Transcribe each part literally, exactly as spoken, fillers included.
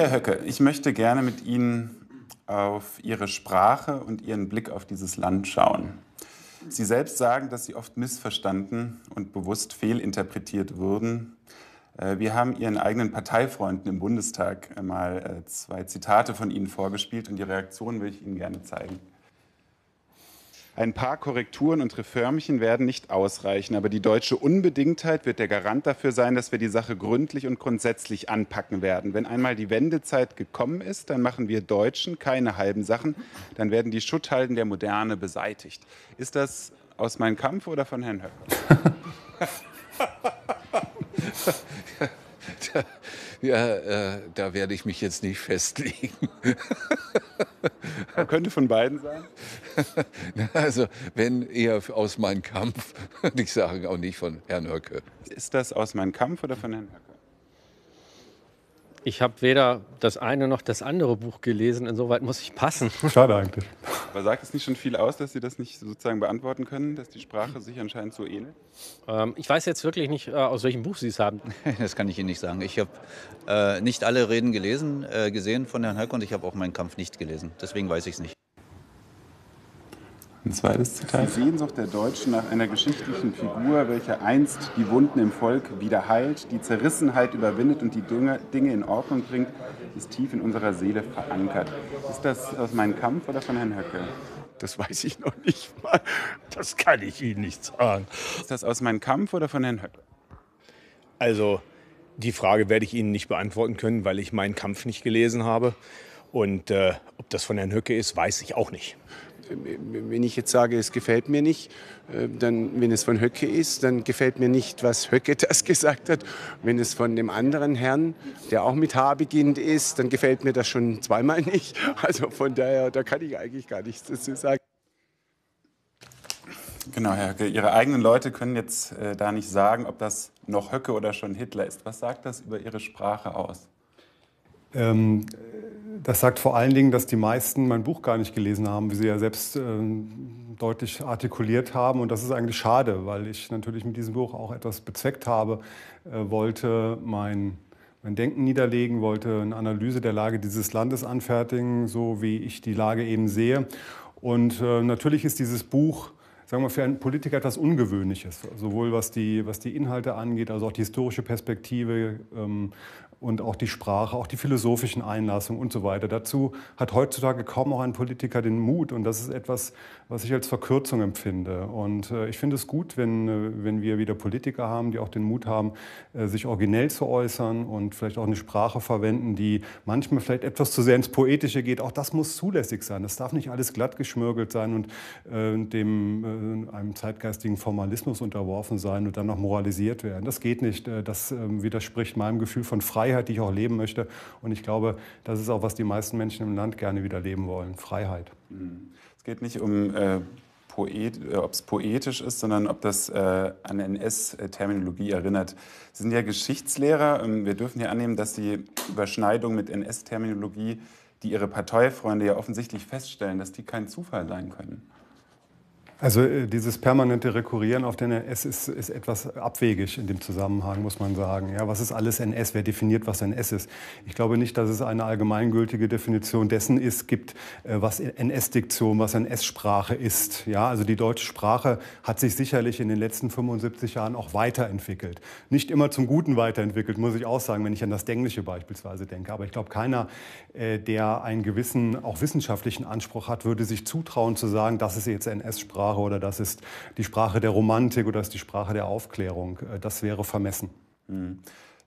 Herr Höcke, ich möchte gerne mit Ihnen auf Ihre Sprache und Ihren Blick auf dieses Land schauen. Sie selbst sagen, dass Sie oft missverstanden und bewusst fehlinterpretiert wurden. Wir haben Ihren eigenen Parteifreunden im Bundestag mal zwei Zitate von Ihnen vorgespielt und die Reaktion will ich Ihnen gerne zeigen. Ein paar Korrekturen und Reformchen werden nicht ausreichen, aber die deutsche Unbedingtheit wird der Garant dafür sein, dass wir die Sache gründlich und grundsätzlich anpacken werden. Wenn einmal die Wendezeit gekommen ist, dann machen wir Deutschen keine halben Sachen, dann werden die Schutthalden der Moderne beseitigt. Ist das aus Mein Kampf oder von Herrn Höcke? Ja, äh, da werde ich mich jetzt nicht festlegen. Könnte von beiden sein? Also, wenn eher aus Mein Kampf, würde ich sagen, auch nicht von Herrn Höcke. Ist das aus Mein Kampf oder von Herrn Höcke? Ich habe weder das eine noch das andere Buch gelesen, insoweit muss ich passen. Schade eigentlich. Aber sagt es nicht schon viel aus, dass Sie das nicht sozusagen beantworten können, dass die Sprache sich anscheinend so ähnelt? Ähm, ich weiß jetzt wirklich nicht, aus welchem Buch Sie es haben. Das kann ich Ihnen nicht sagen. Ich habe äh, nicht alle Reden gelesen, äh, gesehen von Herrn Höcke und ich habe auch Mein Kampf nicht gelesen. Deswegen weiß ich es nicht. Ein zweites Zitat. Die Sehnsucht der Deutschen nach einer geschichtlichen Figur, welche einst die Wunden im Volk wieder heilt, die Zerrissenheit überwindet und die Dinge in Ordnung bringt, ist tief in unserer Seele verankert. Ist das aus Mein Kampf oder von Herrn Höcke? Das weiß ich noch nicht mal. Das kann ich Ihnen nicht sagen. Ist das aus Mein Kampf oder von Herrn Höcke? Also, die Frage werde ich Ihnen nicht beantworten können, weil ich Mein Kampf nicht gelesen habe. Und äh, ob das von Herrn Höcke ist, weiß ich auch nicht. Wenn ich jetzt sage, es gefällt mir nicht, dann, wenn es von Höcke ist, dann gefällt mir nicht, was Höcke das gesagt hat. Wenn es von dem anderen Herrn, der auch mit H beginnt ist, dann gefällt mir das schon zweimal nicht. Also von daher, da kann ich eigentlich gar nichts dazu sagen. Genau, Herr Höcke, Ihre eigenen Leute können jetzt äh, da nicht sagen, ob das noch Höcke oder schon Hitler ist. Was sagt das über Ihre Sprache aus? Ähm, das sagt vor allen Dingen, dass die meisten mein Buch gar nicht gelesen haben, wie Sie ja selbst ähm, deutlich artikuliert haben. Und das ist eigentlich schade, weil ich natürlich mit diesem Buch auch etwas bezweckt habe, äh, wollte mein, mein Denken niederlegen, wollte eine Analyse der Lage dieses Landes anfertigen, so wie ich die Lage eben sehe. Und äh, natürlich ist dieses Buch, sagen wir, für einen Politiker etwas Ungewöhnliches, sowohl was die, was die Inhalte angeht, also auch die historische Perspektive ähm, und auch die Sprache, auch die philosophischen Einlassungen und so weiter. Dazu hat heutzutage kaum noch ein Politiker den Mut und das ist etwas, was ich als Verkürzung empfinde. Und äh, ich finde es gut, wenn, äh, wenn wir wieder Politiker haben, die auch den Mut haben, äh, sich originell zu äußern und vielleicht auch eine Sprache verwenden, die manchmal vielleicht etwas zu sehr ins Poetische geht. Auch das muss zulässig sein, das darf nicht alles glatt geschmürgelt sein und äh, dem äh, einem zeitgeistigen Formalismus unterworfen sein und dann noch moralisiert werden. Das geht nicht. Das widerspricht meinem Gefühl von Freiheit, die ich auch leben möchte. Und ich glaube, das ist auch, was die meisten Menschen im Land gerne wieder leben wollen. Freiheit. Es geht nicht um, äh, Poet, ob es poetisch ist, sondern ob das äh, an N S-Terminologie erinnert. Sie sind ja Geschichtslehrer. Wir dürfen hier annehmen, dass die Überschneidung mit N S-Terminologie, die Ihre Parteifreunde ja offensichtlich feststellen, dass die kein Zufall sein können. Also dieses permanente Rekurrieren auf den N S ist, ist etwas abwegig in dem Zusammenhang, muss man sagen. Ja, was ist alles N S? Wer definiert, was N S ist? Ich glaube nicht, dass es eine allgemeingültige Definition dessen ist, gibt, was N S-Diktion, was N S-Sprache ist. Ja, also die deutsche Sprache hat sich sicherlich in den letzten fünfundsiebzig Jahren auch weiterentwickelt. Nicht immer zum Guten weiterentwickelt, muss ich auch sagen, wenn ich an das Denglische beispielsweise denke. Aber ich glaube, keiner, der einen gewissen, auch wissenschaftlichen Anspruch hat, würde sich zutrauen zu sagen, das ist jetzt N S-Sprache. Oder das ist die Sprache der Romantik oder das ist die Sprache der Aufklärung. Das wäre vermessen.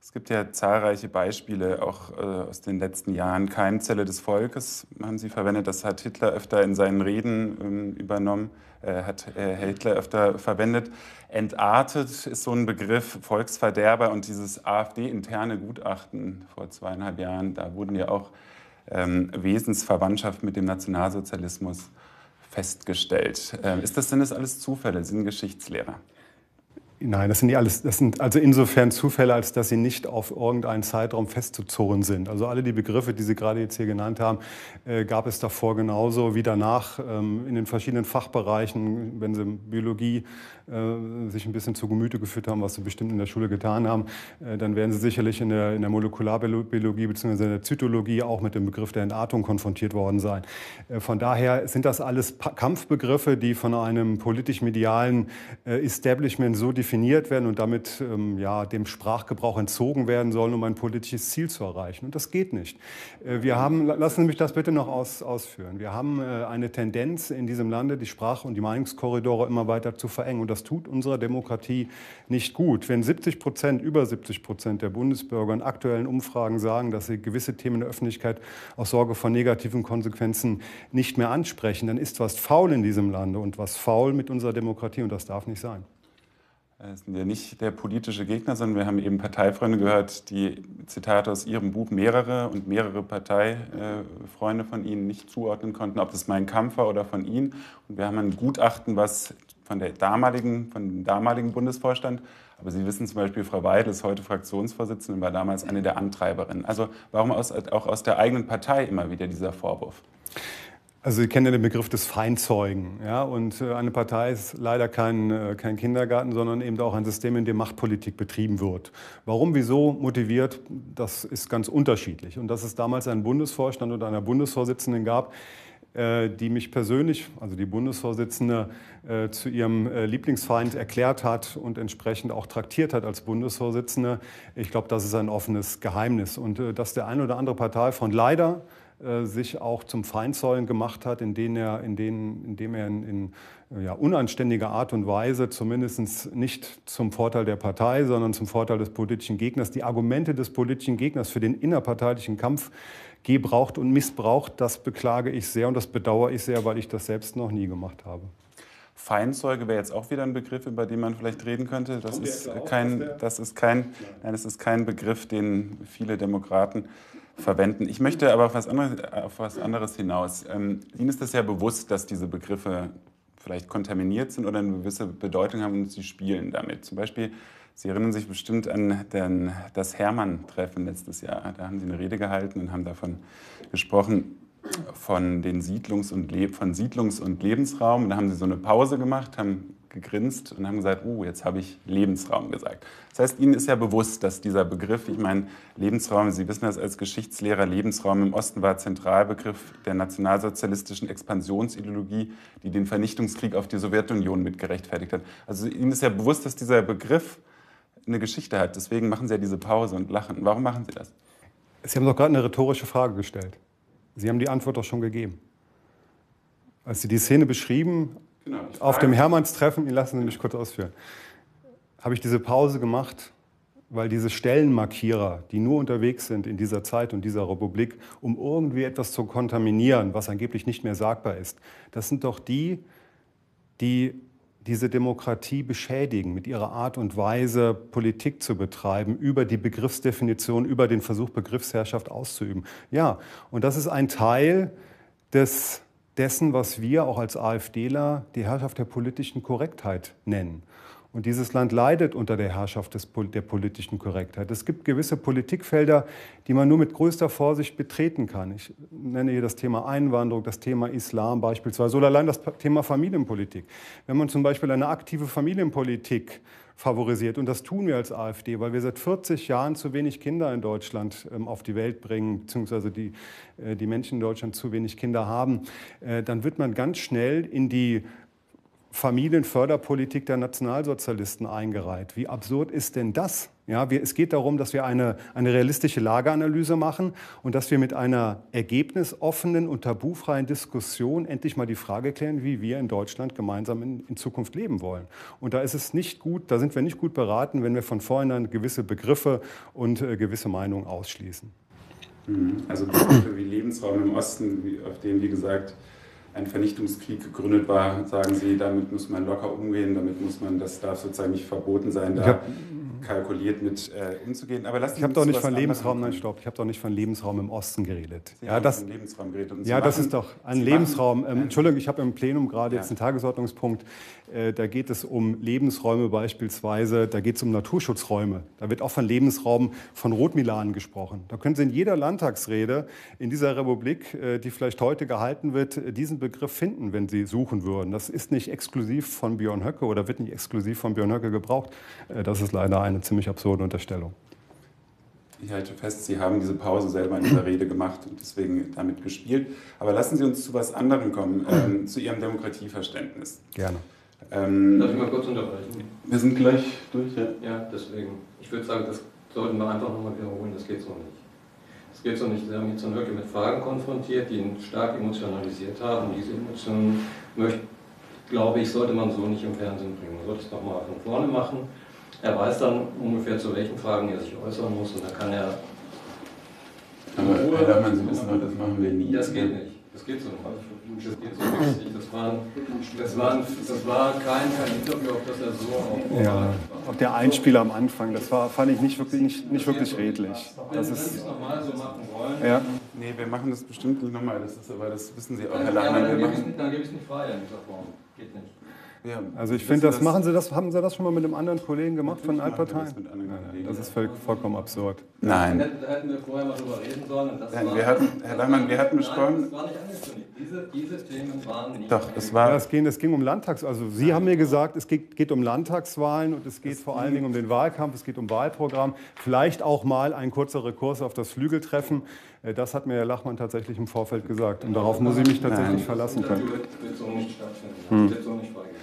Es gibt ja zahlreiche Beispiele, auch aus den letzten Jahren. Keimzelle des Volkes haben Sie verwendet. Das hat Hitler öfter in seinen Reden übernommen, hat Hitler öfter verwendet. Entartet ist so ein Begriff, Volksverderber. Und dieses AfD-interne Gutachten vor zweieinhalb Jahren, da wurden ja auch Wesensverwandtschaft mit dem Nationalsozialismus festgestellt. Ist das denn das alles Zufälle? Sie sind Geschichtslehrer. Nein, das sind nicht alles. Das sind also insofern Zufälle, als dass sie nicht auf irgendeinen Zeitraum festzuzurren sind. Also alle die Begriffe, die Sie gerade jetzt hier genannt haben, äh, gab es davor genauso wie danach ähm, in den verschiedenen Fachbereichen, wenn Sie Biologie äh, sich ein bisschen zu Gemüte geführt haben, was Sie bestimmt in der Schule getan haben, äh, dann werden Sie sicherlich in der, in der Molekularbiologie bzw. in der Zytologie auch mit dem Begriff der Entartung konfrontiert worden sein. Äh, von daher sind das alles pa- Kampfbegriffe, die von einem politisch-medialen äh, Establishment so definiert werden und damit ähm, ja, dem Sprachgebrauch entzogen werden sollen, um ein politisches Ziel zu erreichen. Und das geht nicht. Äh, wir haben, lassen Sie mich das bitte noch aus, ausführen. Wir haben äh, eine Tendenz in diesem Lande, die Sprach- und die Meinungskorridore immer weiter zu verengen. Und das tut unserer Demokratie nicht gut. Wenn siebzig Prozent, über siebzig Prozent der Bundesbürger in aktuellen Umfragen sagen, dass sie gewisse Themen in der Öffentlichkeit aus Sorge vor negativen Konsequenzen nicht mehr ansprechen, dann ist was faul in diesem Lande und was faul mit unserer Demokratie. Und das darf nicht sein. Wir sind ja nicht der politische Gegner, sondern wir haben eben Parteifreunde gehört, die Zitate aus Ihrem Buch mehrere und mehrere Parteifreunde von Ihnen nicht zuordnen konnten, ob das Mein Kampf war oder von Ihnen. Und wir haben ein Gutachten, was von, der damaligen, von dem damaligen Bundesvorstand, aber Sie wissen zum Beispiel, Frau Weidel ist heute Fraktionsvorsitzende und war damals eine der Antreiberinnen. Also warum aus, auch aus der eigenen Partei immer wieder dieser Vorwurf? Also Sie kennen ja den Begriff des Feinzeugen, ja, und eine Partei ist leider kein, kein Kindergarten, sondern eben auch ein System, in dem Machtpolitik betrieben wird. Warum, wieso, motiviert, das ist ganz unterschiedlich. Und dass es damals einen Bundesvorstand oder eine Bundesvorsitzenden gab, die mich persönlich, also die Bundesvorsitzende, zu ihrem Lieblingsfeind erklärt hat und entsprechend auch traktiert hat als Bundesvorsitzende, ich glaube, das ist ein offenes Geheimnis. Und dass der eine oder andere Parteifreund leider sich auch zum Feindzeugen gemacht hat, in denen er, in denen, indem er in, in ja, unanständiger Art und Weise, zumindest nicht zum Vorteil der Partei, sondern zum Vorteil des politischen Gegners, die Argumente des politischen Gegners für den innerparteilichen Kampf gebraucht und missbraucht, das beklage ich sehr und das bedauere ich sehr, weil ich das selbst noch nie gemacht habe. Feinzeuge wäre jetzt auch wieder ein Begriff, über den man vielleicht reden könnte. Das ist kein, das ist kein, nein, das ist kein Begriff, den viele Demokraten verwenden. Ich möchte aber auf was anderes, auf was anderes hinaus. Ähm, Ihnen ist das ja bewusst, dass diese Begriffe vielleicht kontaminiert sind oder eine gewisse Bedeutung haben und Sie spielen damit. Zum Beispiel, Sie erinnern sich bestimmt an den, das Hermannstreffen letztes Jahr. Da haben Sie eine Rede gehalten und haben davon gesprochen, von, den Siedlungs- und Le- von Siedlungs- und Lebensraum. Und da haben Sie so eine Pause gemacht, haben gegrinst und haben gesagt, oh, jetzt habe ich Lebensraum gesagt. Das heißt, Ihnen ist ja bewusst, dass dieser Begriff, ich meine, Lebensraum, Sie wissen das als Geschichtslehrer, Lebensraum im Osten war Zentralbegriff der nationalsozialistischen Expansionsideologie, die den Vernichtungskrieg auf die Sowjetunion mitgerechtfertigt hat. Also Ihnen ist ja bewusst, dass dieser Begriff eine Geschichte hat. Deswegen machen Sie ja diese Pause und lachen. Warum machen Sie das? Sie haben doch gerade eine rhetorische Frage gestellt. Sie haben die Antwort doch schon gegeben. Als Sie die Szene beschrieben, genau, auf dem Hermannstreffen, lassen Sie mich kurz ausführen, habe ich diese Pause gemacht, weil diese Stellenmarkierer, die nur unterwegs sind in dieser Zeit und dieser Republik, um irgendwie etwas zu kontaminieren, was angeblich nicht mehr sagbar ist, das sind doch die, die diese Demokratie beschädigen mit ihrer Art und Weise, Politik zu betreiben, über die Begriffsdefinition, über den Versuch, Begriffsherrschaft auszuüben. Ja, und das ist ein Teil des dessen, was wir auch als AfDler die Herrschaft der politischen Korrektheit nennen. Und dieses Land leidet unter der Herrschaft des, der politischen Korrektheit. Es gibt gewisse Politikfelder, die man nur mit größter Vorsicht betreten kann. Ich nenne hier das Thema Einwanderung, das Thema Islam beispielsweise oder allein das Thema Familienpolitik. Wenn man zum Beispiel eine aktive Familienpolitik favorisiert. Und das tun wir als AfD, weil wir seit vierzig Jahren zu wenig Kinder in Deutschland ähm, auf die Welt bringen, beziehungsweise die, äh, die Menschen in Deutschland zu wenig Kinder haben. Äh, dann wird man ganz schnell in die Familienförderpolitik der Nationalsozialisten eingereiht. Wie absurd ist denn das? Ja, wir, es geht darum, dass wir eine, eine realistische Lageanalyse machen und dass wir mit einer ergebnisoffenen und tabufreien Diskussion endlich mal die Frage klären, wie wir in Deutschland gemeinsam in, in Zukunft leben wollen. Und da ist es nicht gut, da sind wir nicht gut beraten, wenn wir von vornherein gewisse Begriffe und äh, gewisse Meinungen ausschließen. Also Begriffe wie Lebensraum im Osten, auf denen, wie gesagt, ein Vernichtungskrieg gegründet war, sagen Sie, damit muss man locker umgehen, damit muss man, das darf sozusagen nicht verboten sein, da kalkuliert mit äh, umzugehen. Aber lassen Sie ich habe doch nicht von Lebensraum, nein, stopp, ich habe doch nicht von Lebensraum im Osten geredet. Sie ja, haben das, von Lebensraum geredet. Und ja, machen, das ist doch ein Lebensraum. Machen, ähm, Entschuldigung, ich habe im Plenum gerade ja. jetzt einen Tagesordnungspunkt, äh, da geht es um Lebensräume beispielsweise, da geht es um Naturschutzräume. Da wird auch von Lebensraum von Rotmilan gesprochen. Da können Sie in jeder Landtagsrede in dieser Republik, äh, die vielleicht heute gehalten wird, diesen Begriff finden, wenn Sie suchen würden. Das ist nicht exklusiv von Björn Höcke oder wird nicht exklusiv von Björn Höcke gebraucht. Äh, das ist leider ein eine ziemlich absurde Unterstellung. Ich halte fest, Sie haben diese Pause selber in Ihrer Rede gemacht und deswegen damit gespielt. Aber lassen Sie uns zu was anderem kommen, ähm, zu Ihrem Demokratieverständnis. Gerne. Ähm, Darf ich mal kurz unterbrechen? Wir sind gleich durch, ja? Ja, deswegen. Ich würde sagen, das sollten wir einfach nochmal wiederholen, das geht so nicht. Das geht so nicht. Sie haben jetzt wirklich mit Fragen konfrontiert, die ihn stark emotionalisiert haben. Diese Emotionen, glaube ich, sollte man so nicht im Fernsehen bringen. Man sollte es nochmal von vorne machen. Er weiß dann ungefähr, zu welchen Fragen er sich äußern muss und dann kann er... Aber Herr Lachmann, Sie wissen doch, das machen wir nie. Das geht nicht. Das geht so nicht. Das geht so nicht. Das, waren, das, waren, das war kein, kein Interview, auf das er so... Auf, ja, auf der Einspieler am Anfang, das war, fand ich nicht wirklich, nicht, nicht wirklich redlich. Das ist, wenn Sie es nochmal so machen wollen... Ja. Nee, wir machen das bestimmt nicht nochmal, das ist aber, das wissen Sie auch, Herr Lachmann. Dann gebe ich es nicht frei in dieser Form. Geht nicht. Ja, also ich finde, das, das machen Sie das, haben Sie das schon mal mit einem anderen Kollegen gemacht von Altparteien? Das, das ist voll, vollkommen absurd. Nein. Nein. Da hätten wir vorher mal drüber reden sollen. Und das Nein, war, wir hatten, Herr Lachmann, wir hatten besprochen. Das war nicht angekündigt. Diese, diese Themen waren nicht. Doch, es war. Ja, es ging, es ging um Landtags. Also Sie Nein. haben mir gesagt, es geht, geht um Landtagswahlen und es geht das vor allen Dingen um den Wahlkampf. Es geht um Wahlprogramm. Vielleicht auch mal ein kurzer Rekurs auf das Flügeltreffen. Das hat mir Herr Lachmann tatsächlich im Vorfeld gesagt. Und darauf muss ich mich tatsächlich Nein. verlassen können. Das wird so nicht stattfinden. Hm. Das wird so nicht freigegeben.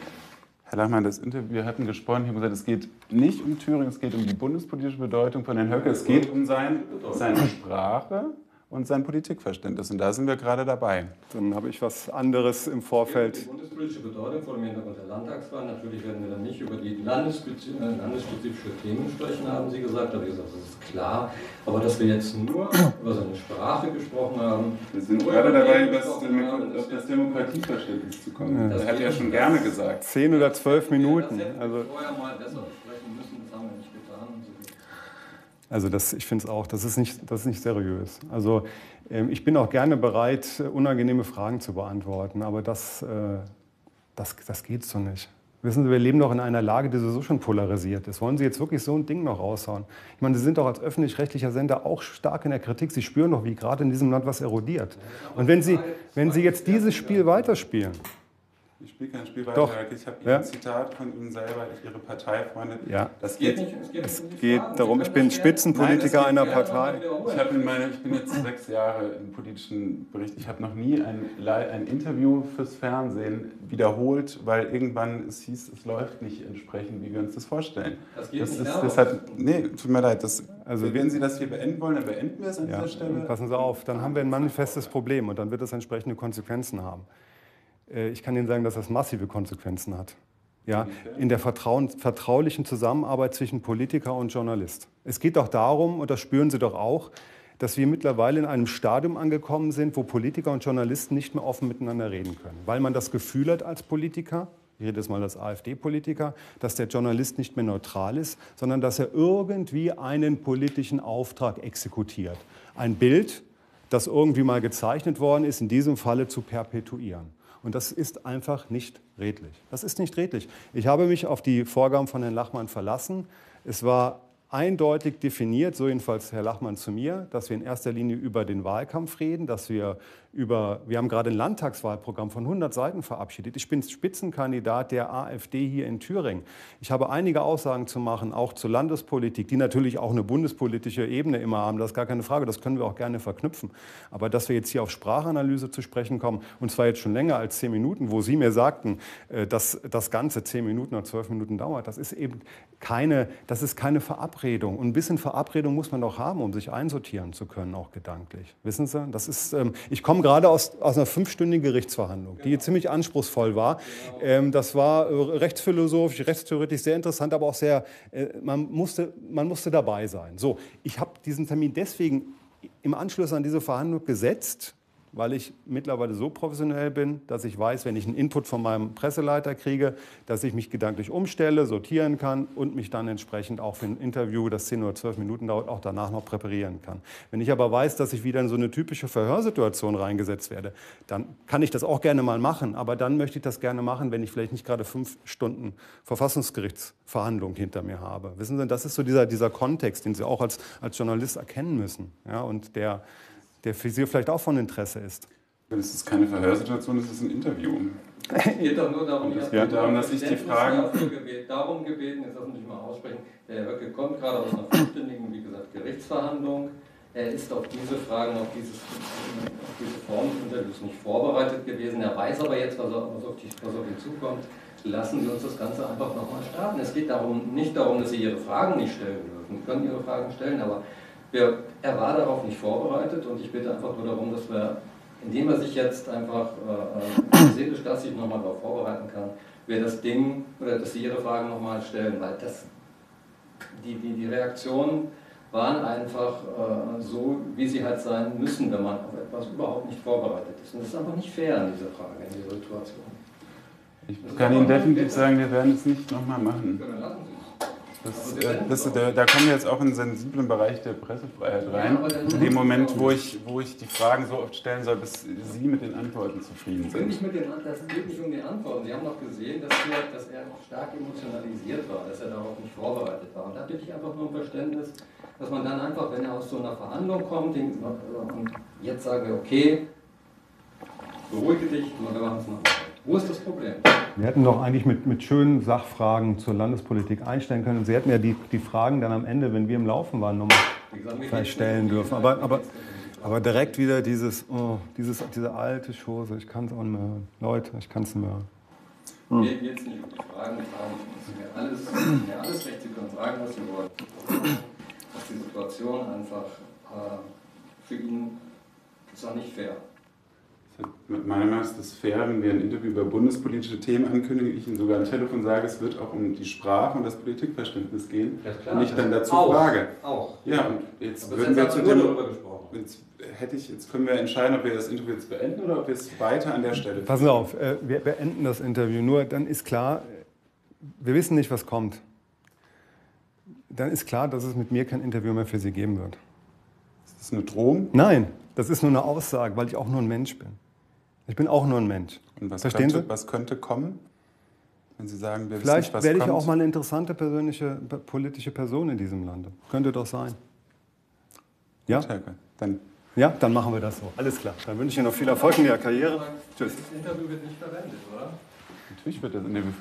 Herr Lachmann, das Interview, wir hatten gesprochen, ich habe gesagt, es geht nicht um Thüringen, es geht um die bundespolitische Bedeutung von Herrn Höcke, es geht um sein, seine Sprache und sein Politikverständnis. Und da sind wir gerade dabei. Dann habe ich was anderes im Vorfeld. Die bundespolitische Bedeutung vor dem Hintergrund der Landtagswahl, natürlich werden wir dann nicht über die landesspezif landesspezifische Themen sprechen, haben Sie gesagt, aber ich gesagt, das ist klar. Aber dass wir jetzt nur über seine Sprache gesprochen haben... Wir sind gerade dabei, über das, das, das Demokratieverständnis zu kommen. Ja. Das, das hat er ja schon gerne gesagt. Zehn oder zwölf Minuten. Das hätten wir also vorher mal besser sprechen müssen, das haben wir nicht getan. Also das, ich finde es auch, das ist nicht, das ist nicht seriös. Also ähm, ich bin auch gerne bereit, unangenehme Fragen zu beantworten, aber das, äh, das, das geht so nicht. Wissen Sie, wir leben doch in einer Lage, die so schon polarisiert ist. Wollen Sie jetzt wirklich so ein Ding noch raushauen? Ich meine, Sie sind doch als öffentlich-rechtlicher Sender auch stark in der Kritik. Sie spüren doch, wie gerade in diesem Land was erodiert. Und wenn Sie, wenn Sie jetzt dieses Spiel weiterspielen... Ich spiele kein Spiel weiter, ich habe ja? ein Zitat von Ihnen selber, Ihre Parteifreunde. Ja. Das geht nicht. Es geht, es geht darum, ich bin Spitzenpolitiker einer Partei. Ich, hab in meine, ich bin jetzt sechs Jahre im politischen Bericht. Ich habe noch nie ein, ein Interview fürs Fernsehen wiederholt, weil irgendwann es hieß, es läuft nicht entsprechend, wie wir uns das vorstellen. Das geht das nicht. Ist, das hat, nee, tut mir leid. Das, also, wenn Sie das hier beenden wollen, dann beenden wir es an ja. dieser Stelle. Passen Sie auf, dann haben wir ein manifestes Problem und dann wird das entsprechende Konsequenzen haben. Ich kann Ihnen sagen, dass das massive Konsequenzen hat. Ja, in der vertraulichen Zusammenarbeit zwischen Politiker und Journalist. Es geht doch darum, und das spüren Sie doch auch, dass wir mittlerweile in einem Stadium angekommen sind, wo Politiker und Journalisten nicht mehr offen miteinander reden können. Weil man das Gefühl hat als Politiker, ich rede jetzt mal als AfD-Politiker, dass der Journalist nicht mehr neutral ist, sondern dass er irgendwie einen politischen Auftrag exekutiert. Ein Bild, das irgendwie mal gezeichnet worden ist, in diesem Falle zu perpetuieren. Und das ist einfach nicht redlich. Das ist nicht redlich. Ich habe mich auf die Vorgaben von Herrn Lachmann verlassen. Es war eindeutig definiert, so jedenfalls Herr Lachmann zu mir, dass wir in erster Linie über den Wahlkampf reden, dass wir über, wir haben gerade ein Landtagswahlprogramm von hundert Seiten verabschiedet. Ich bin Spitzenkandidat der AfD hier in Thüringen. Ich habe einige Aussagen zu machen, auch zur Landespolitik, die natürlich auch eine bundespolitische Ebene immer haben, das ist gar keine Frage, das können wir auch gerne verknüpfen. Aber dass wir jetzt hier auf Sprachanalyse zu sprechen kommen, und zwar jetzt schon länger als zehn Minuten, wo Sie mir sagten, dass das Ganze zehn Minuten oder zwölf Minuten dauert, das ist eben keine, das ist keine Verabredung. Und ein bisschen Verabredung muss man doch haben, um sich einsortieren zu können, auch gedanklich. Wissen Sie, das ist, ähm, ich komme gerade aus, aus einer fünfstündigen Gerichtsverhandlung, die genau. ziemlich anspruchsvoll war. Genau. Ähm, das war äh, rechtsphilosophisch, rechtstheoretisch sehr interessant, aber auch sehr, äh, man musste, man musste dabei sein. So, ich habe diesen Termin deswegen im Anschluss an diese Verhandlung gesetzt, weil ich mittlerweile so professionell bin, dass ich weiß, wenn ich einen Input von meinem Presseleiter kriege, dass ich mich gedanklich umstelle, sortieren kann und mich dann entsprechend auch für ein Interview, das zehn oder zwölf Minuten dauert, auch danach noch präparieren kann. Wenn ich aber weiß, dass ich wieder in so eine typische Verhörsituation reingesetzt werde, dann kann ich das auch gerne mal machen, aber dann möchte ich das gerne machen, wenn ich vielleicht nicht gerade fünf Stunden Verfassungsgerichtsverhandlung hinter mir habe. Wissen Sie, das ist so dieser, dieser Kontext, den Sie auch als, als Journalist erkennen müssen, ja, und der der für Sie vielleicht auch von Interesse ist. Das ist keine Verhörsituation, das ist ein Interview. Es geht doch nur darum, dass, ja. darum, dass ich die Fragen... Darum gebeten, jetzt lass mich mal aussprechen, der Herr Höcke kommt gerade aus einer fünfstündigen, wie gesagt, Gerichtsverhandlung. Er ist auf diese Fragen, auf, dieses, auf diese Form des Interviews nicht vorbereitet gewesen. Er weiß aber jetzt, was auf die zukommt. Lassen Sie uns das Ganze einfach nochmal starten. Es geht darum, nicht darum, dass Sie Ihre Fragen nicht stellen dürfen. Sie können Ihre Fragen stellen, aber... Wir, er war darauf nicht vorbereitet und ich bitte einfach nur darum, dass wir, indem er sich jetzt einfach äh, seelisch, dass ich nochmal darauf vorbereiten kann, wir das Ding, oder dass Sie Ihre Fragen nochmal stellen, weil das, die, die, die Reaktionen waren einfach äh, so, wie sie halt sein müssen, wenn man auf etwas überhaupt nicht vorbereitet ist. Und das ist einfach nicht fair an dieser Frage, in dieser Situation. Ich kann Ihnen definitiv sagen, wir werden es nicht nochmal machen. Das, das, da, da kommen wir jetzt auch in einen sensiblen Bereich der Pressefreiheit rein. In dem Moment, wo ich, wo ich die Fragen so oft stellen soll, bis Sie mit den Antworten zufrieden sind. Das geht nicht um die Antworten. Sie haben doch gesehen, dass er, dass er stark emotionalisiert war, dass er darauf nicht vorbereitet war. Und da bitte ich einfach nur um Verständnis, dass man dann einfach, wenn er aus so einer Verhandlung kommt, den, und jetzt sagen wir, okay, beruhige dich, und wir machen es noch. Wo ist das Problem? Wir hätten doch eigentlich mit, mit schönen Sachfragen zur Landespolitik einstellen können. Und Sie hätten ja die, die Fragen dann am Ende, wenn wir im Laufen waren, nochmal vielleicht stellen dürfen. Aber, aber, aber direkt wieder dieses, oh, dieses, diese alte Chose, ich kann es auch nicht mehr hören. Leute, ich kann es nicht mehr hören. Hm. Wir gehen jetzt nicht um die Fragen, die Fragen müssen wir alles, wir alles recht, Sie können fragen, was Sie wollen. Dass die Situation einfach äh, für ihn ist auch nicht fair. Mit meiner Meinung ist es fair, wenn wir ein Interview über bundespolitische Themen ankündigen, ich Ihnen sogar am Telefon sage, es wird auch um die Sprache und das Politikverständnis gehen, ja, und ich dann dazu auch frage. Auch. Ja, und jetzt würden wir zu dem, jetzt hätte ich, jetzt können wir entscheiden, ob wir das Interview jetzt beenden oder ob wir es weiter an der Stelle. Passen Sie auf, wir beenden das Interview, nur dann ist klar, wir wissen nicht, was kommt. Dann ist klar, dass es mit mir kein Interview mehr für Sie geben wird. Ist das eine Drohung? Nein, das ist nur eine Aussage, weil ich auch nur ein Mensch bin. Ich bin auch nur ein Mensch. Und was, Verstehen könnte, Sie? was könnte kommen, wenn Sie sagen, wir Vielleicht wissen nicht, was werde ich kommt. Auch mal eine interessante persönliche, politische Person in diesem Lande. Könnte doch sein. Ja? Dann. Ja, dann machen wir das so. Alles klar. Dann wünsche ich Ihnen noch viel Erfolg in Ihrer Karriere. Tschüss. Das Interview wird nicht verwendet, oder? Natürlich wird das in dem Fall.